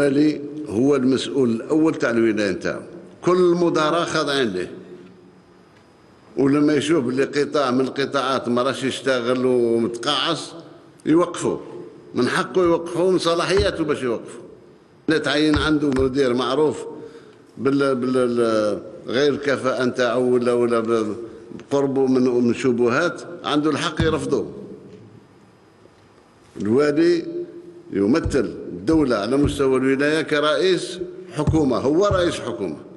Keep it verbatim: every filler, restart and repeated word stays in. الوالي هو المسؤول الاول تاع الولايه نتاعو، كل مدراء خاضعين عنده، ولما يشوف اللي قطاع من القطاعات ما راش يشتغل ومتقاعس يوقفوه، من حقه يوقفوه، من صلاحياته باش يوقفوه. اللي تعين عنده مدير معروف بال بال غير الكفاءة نتاعو ولا ولا بقربه من شبهات، عنده الحق يرفضوه. الوالي يمثل الدولة على مستوى الولاية كرئيس حكومة، هو رئيس حكومة.